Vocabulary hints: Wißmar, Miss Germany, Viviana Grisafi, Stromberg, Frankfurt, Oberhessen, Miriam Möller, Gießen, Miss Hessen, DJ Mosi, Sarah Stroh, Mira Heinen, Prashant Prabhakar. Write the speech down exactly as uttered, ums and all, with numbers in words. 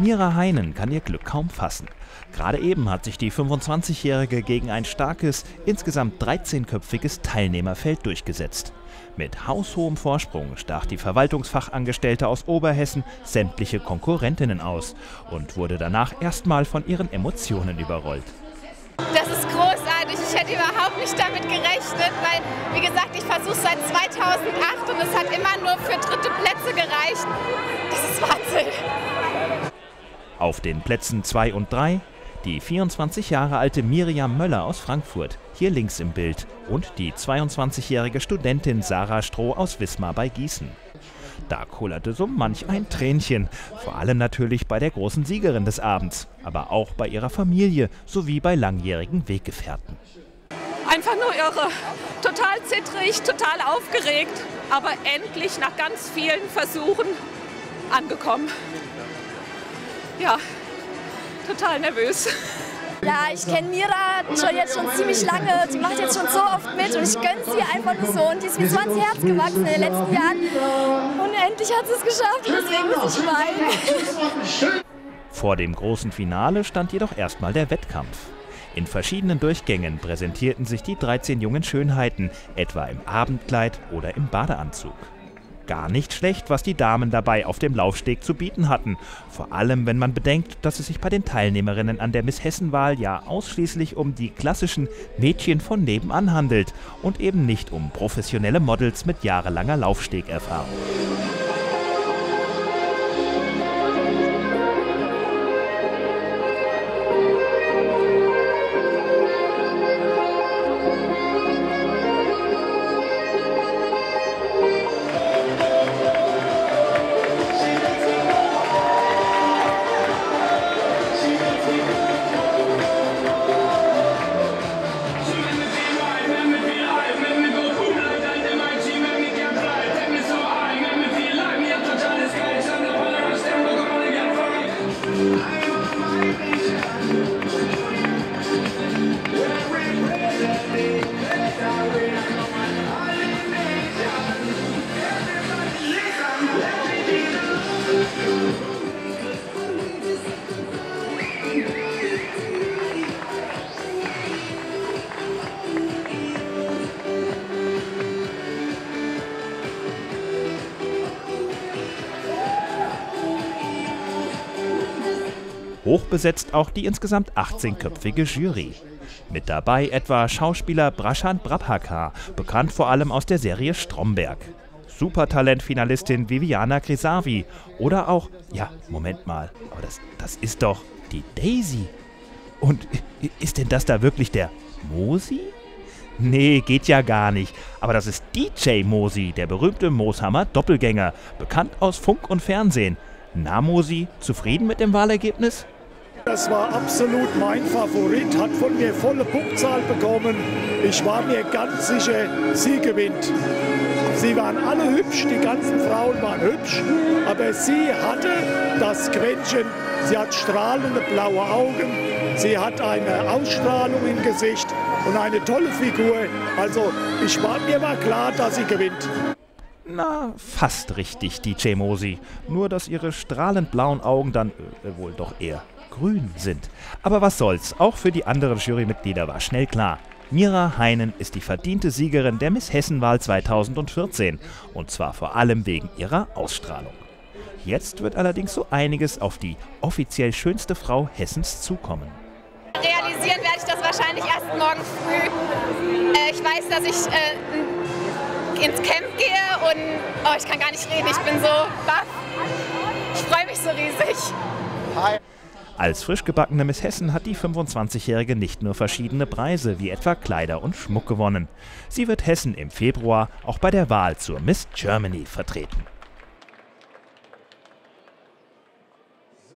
Mira Heinen kann ihr Glück kaum fassen. Gerade eben hat sich die fünfundzwanzigjährige gegen ein starkes, insgesamt dreizehnköpfiges Teilnehmerfeld durchgesetzt. Mit haushohem Vorsprung stach die Verwaltungsfachangestellte aus Oberhessen sämtliche Konkurrentinnen aus und wurde danach erstmal von ihren Emotionen überrollt. Das ist großartig. Ich hätte überhaupt nicht damit gerechnet, weil, wie gesagt, ich versuche seit zweitausendacht und es hat immer nur für dritte Plätze gereicht. Das ist Wahnsinn. Auf den Plätzen zwei und drei die vierundzwanzig Jahre alte Miriam Möller aus Frankfurt, hier links im Bild, und die zweiundzwanzigjährige Studentin Sarah Stroh aus Wismar bei Gießen. Da kullerte so manch ein Tränchen, vor allem natürlich bei der großen Siegerin des Abends, aber auch bei ihrer Familie sowie bei langjährigen Weggefährten. Einfach nur irre, total zittrig, total aufgeregt, aber endlich nach ganz vielen Versuchen angekommen. Ja, total nervös. Ja, ich kenne Mira schon jetzt schon ziemlich lange, die macht jetzt schon so oft mit und ich gönne sie einfach nur so. Und die ist mir so ans Herz gewachsen in den letzten Jahren und endlich hat sie es geschafft, deswegen muss ich weinen. Vor dem großen Finale stand jedoch erstmal der Wettkampf. In verschiedenen Durchgängen präsentierten sich die dreizehn jungen Schönheiten, etwa im Abendkleid oder im Badeanzug. Gar nicht schlecht, was die Damen dabei auf dem Laufsteg zu bieten hatten. Vor allem, wenn man bedenkt, dass es sich bei den Teilnehmerinnen an der Miss Hessen-Wahl ja ausschließlich um die klassischen Mädchen von nebenan handelt und eben nicht um professionelle Models mit jahrelanger Laufstegerfahrung. Hochbesetzt auch die insgesamt achtzehnköpfige Jury. Mit dabei etwa Schauspieler Prashant Prabhakar, bekannt vor allem aus der Serie Stromberg, Supertalent-Finalistin Viviana Grisafi oder auch, ja, Moment mal, aber das, das ist doch die Daisy. Und ist denn das da wirklich der Mosi? Nee, geht ja gar nicht. Aber das ist D J Mosi, der berühmte Mooshammer-Doppelgänger, bekannt aus Funk und Fernsehen. Na Mosi, zufrieden mit dem Wahlergebnis? Das war absolut mein Favorit, hat von mir volle Punktzahl bekommen. Ich war mir ganz sicher, sie gewinnt. Sie waren alle hübsch, die ganzen Frauen waren hübsch, aber sie hatte das Quäntchen. Sie hat strahlende blaue Augen, sie hat eine Ausstrahlung im Gesicht und eine tolle Figur. Also ich war mir mal klar, dass sie gewinnt. Na, fast richtig, D J Mosi. Nur, dass ihre strahlend blauen Augen dann äh, wohl doch eher grün sind. Aber was soll's, auch für die anderen Jurymitglieder war schnell klar. Mira Heinen ist die verdiente Siegerin der Miss Hessen-Wahl zweitausendvierzehn. Und zwar vor allem wegen ihrer Ausstrahlung. Jetzt wird allerdings so einiges auf die offiziell schönste Frau Hessens zukommen. Realisieren werde ich das wahrscheinlich erst morgen früh. Äh, ich weiß, dass ich... Äh, ins Camp gehe und oh, ich kann gar nicht reden, ich bin so baff. Ich freue mich so riesig. Hi. Als frischgebackene Miss Hessen hat die fünfundzwanzigjährige nicht nur verschiedene Preise wie etwa Kleider und Schmuck gewonnen. Sie wird Hessen im Februar auch bei der Wahl zur Miss Germany vertreten.